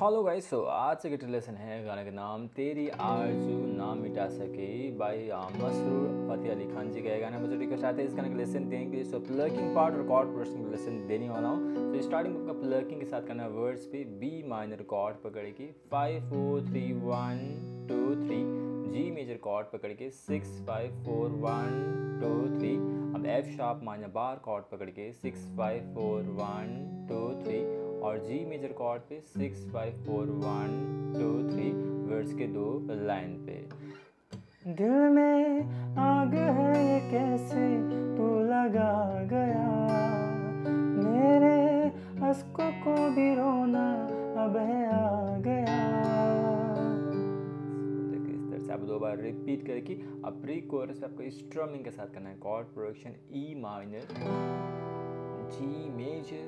Hello guys, सो आज से guitar lesson है। गाने का नाम तेरी आरजू ना मिटा सके बाय मसरूर फतेह अली खान जी का गाना। मुझे रिक्वेस्ट आते हैं इस गाने का लेसन देने के लिए। सो प्लकिंग पार्ट और कॉर्ड प्रोडक्शन का लेसन देने वाला हूँ। तो स्टार्टिंग आपका प्लकिंग के साथ करना है वर्ड्स पे। बी माइनर कॉर्ड पकड़ के 5 4 3 1 2 3, जी मेजर कॉर्ड पकड़ के 6 5 4 1 2 3। अब F sharp minor bar chord पकड़ के 6 5 4 1 2 3 और जी मेजर कॉर्ड पे 6 5 4 1 2 3 वर्ड्स के दो लाइन पे। दिल में आग है ये कैसे तू लगा गया, मेरे आंसुओं को भी रोना अब है आ गया। अब दो बार रिपीट करके अब प्री कोरस पे आपको स्ट्रमिंग के साथ करना है। Chord production E minor, G major,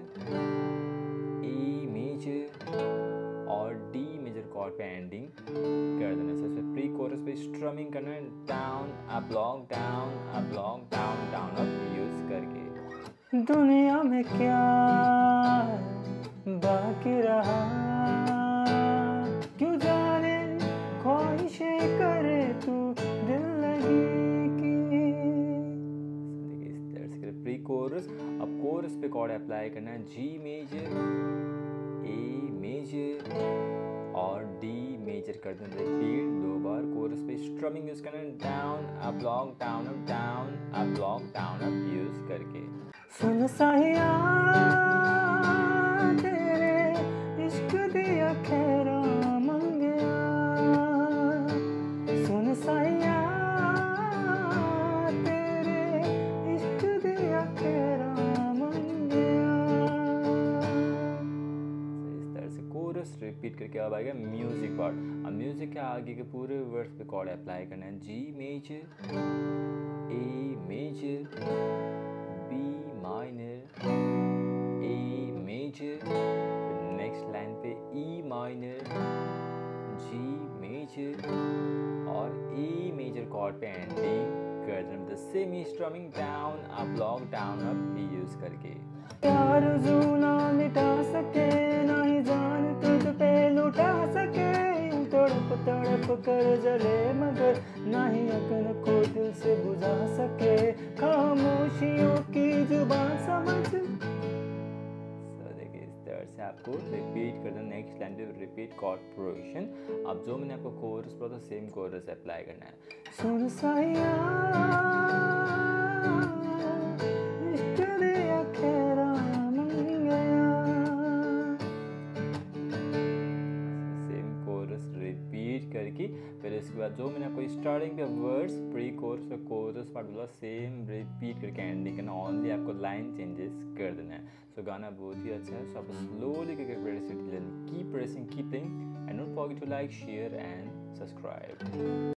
A major और डी मेजर कॉर्ड पे एंडिंग कर देना। सबसे प्री कोरस पे स्ट्रमिंग करना है down up long, down up long, down down up use करके। दुनिया में क्या बाकी रहा, क्यों जाने ख्वाहिशें करे तू दिल लगी की। इस तरह से प्री कोरस। अब कोरस पे कॉर्ड अप्लाई करना है जी मेजर, ए मेजर और डी मेजर कर देना। रिपीट दो बार। कोरस पे स्ट्रमिंग यूज करना है down up long, down up, down up long, down up use करके। सुन साहिया तेरे इश्क दिया खैरा रिपीट करके। अब आएगा म्यूजिक पार्ट। अब म्यूजिक के आगे के पूरे वर्ड्स पे कॉर्ड अप्लाई करना है G major, A major, B minor, A major, next line पे ई माइनर, जी मेजर और ए मेजर कॉर्ड पे एंडिंग कर देना। द सेम ही strumming down up long, down up use करके। आरज़ू ना मिटा सके, ना ही जान तुझ पे लुटा सके, तड़प तड़प कर जले मगर ना ही अकल को दिल से बुझा सके, खामोशियों की जुबान समझ। से आपको रिपीट करना नेक्स्ट लाइन पे। Repeat chord production. अब जो मैंने आपको कोरस पर तो सेम कोरस अप्लाई करना है। सुन साया तेरा खैरा मन गया। सेम कोरस रिपीट करके फिर इसके बाद जो मैंने आपको स्टार्टिंग पे वर्ड्स प्री कोरस और कोरस पार्ट बोला सेम रिपीट करके एंडिंग करना। ऑनली आपको लाइन चेंजेस कर देना है। तो गाना बहुत ही अच्छा है। सो आप स्लोली करके practice keep pressing, keep playing and don't forget to like, share and subscribe.